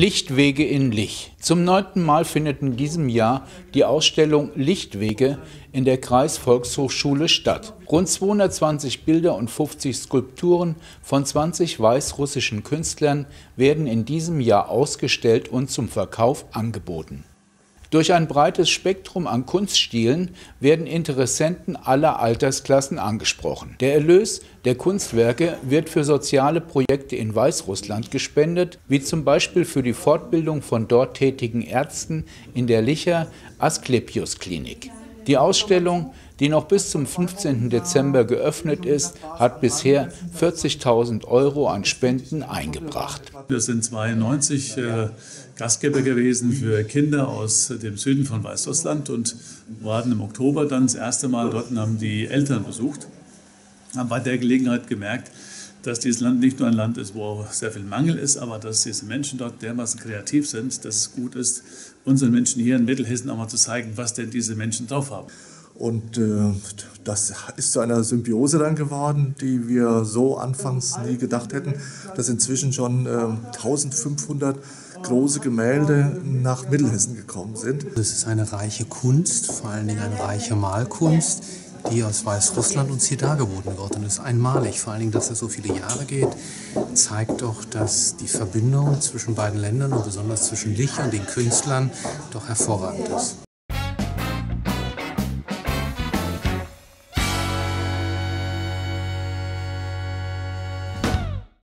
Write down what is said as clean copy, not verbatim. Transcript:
LichtWege in Lich. Zum 9. Mal findet in diesem Jahr die Ausstellung LichtWege in der Kreisvolkshochschule statt. Rund 220 Bilder und 50 Skulpturen von 20 weißrussischen Künstlern werden in diesem Jahr ausgestellt und zum Verkauf angeboten. Durch ein breites Spektrum an Kunststilen werden Interessenten aller Altersklassen angesprochen. Der Erlös der Kunstwerke wird für soziale Projekte in Weißrussland gespendet, wie zum Beispiel für die Fortbildung von dort tätigen Ärzten in der Licher Asklepios-Klinik. Die Ausstellung, die noch bis zum 15. Dezember geöffnet ist, hat bisher 40.000 € an Spenden eingebracht. Wir sind 92 Gastgeber gewesen für Kinder aus dem Süden von Weißrussland und waren im Oktober dann das erste Mal dort und haben die Eltern besucht. Haben bei der Gelegenheit gemerkt, dass dieses Land nicht nur ein Land ist, wo sehr viel Mangel ist, aber dass diese Menschen dort dermaßen kreativ sind, dass es gut ist, unseren Menschen hier in Mittelhessen auch mal zu zeigen, was denn diese Menschen drauf haben. Und das ist zu einer Symbiose dann geworden, die wir so anfangs nie gedacht hätten, dass inzwischen schon 1500 große Gemälde nach Mittelhessen gekommen sind. Es ist eine reiche Kunst, vor allen Dingen eine reiche Malkunst, die aus Weißrussland uns hier dargeboten wird. Und das ist einmalig, vor allen Dingen, dass das so viele Jahre geht, zeigt doch, dass die Verbindung zwischen beiden Ländern und besonders zwischen Lich und den Künstlern doch hervorragend ist.